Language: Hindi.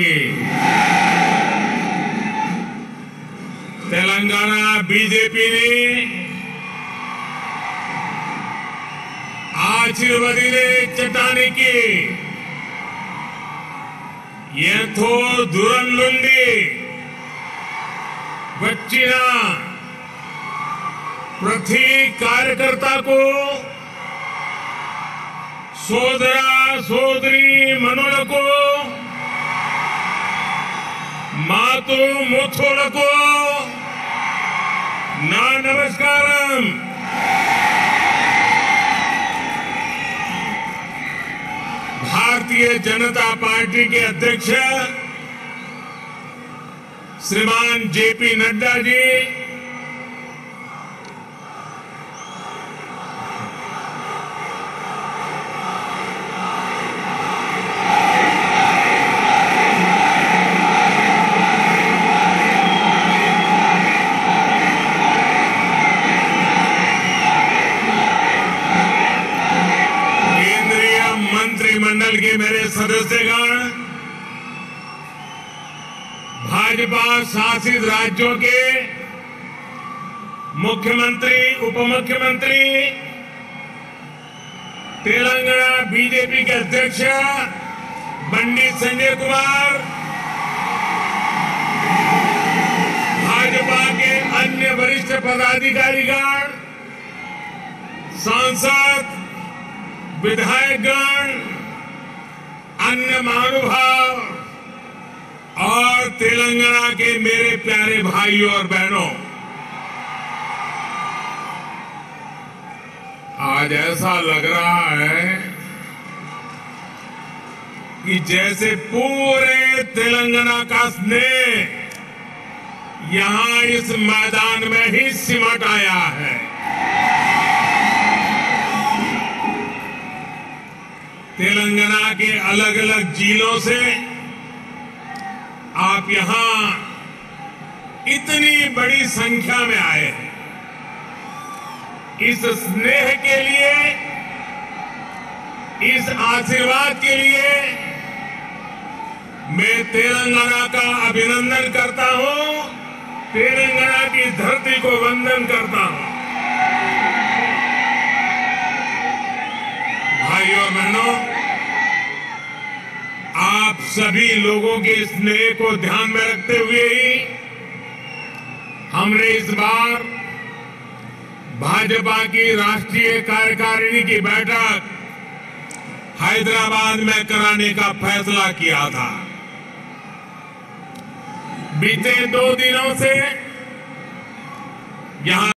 की। तेलंगाना बीजेपी ने ఆశీర్వదిలే చటానికి ఎంతో దూరం నుండి వచ్చిన ప్రతి కార్యకర్తకు సోదర సోదరి మనులకు మాతు ముతులకు నా నమస్కారం। भारतीय जनता पार्टी के अध्यक्ष श्रीमान जेपी नड्डा जी, मंडल के मेरे सदस्यगण, भाजपा शासित राज्यों के मुख्यमंत्री, उप मुख्यमंत्री, तेलंगाना बीजेपी के अध्यक्ष बंडी संजय कुमार, भाजपा के अन्य वरिष्ठ पदाधिकारीगण, सांसद, विधायकगण, अन्य महानुभाव और तेलंगाना के मेरे प्यारे भाइयों और बहनों, आज ऐसा लग रहा है कि जैसे पूरे तेलंगाना का स्नेह यहां इस मैदान में ही सिमट आया है। तेलंगाना के अलग अलग जिलों से आप यहां इतनी बड़ी संख्या में आए हैं। इस स्नेह के लिए, इस आशीर्वाद के लिए मैं तेलंगाना का अभिनंदन करता हूं, तेलंगाना की धरती को वंदन करता हूं। भाइयों और बहनों, आप सभी लोगों के स्नेह को ध्यान में रखते हुए ही हमने इस बार भाजपा की राष्ट्रीय कार्यकारिणी की बैठक हैदराबाद में कराने का फैसला किया था। बीते 2 दिनों से यहां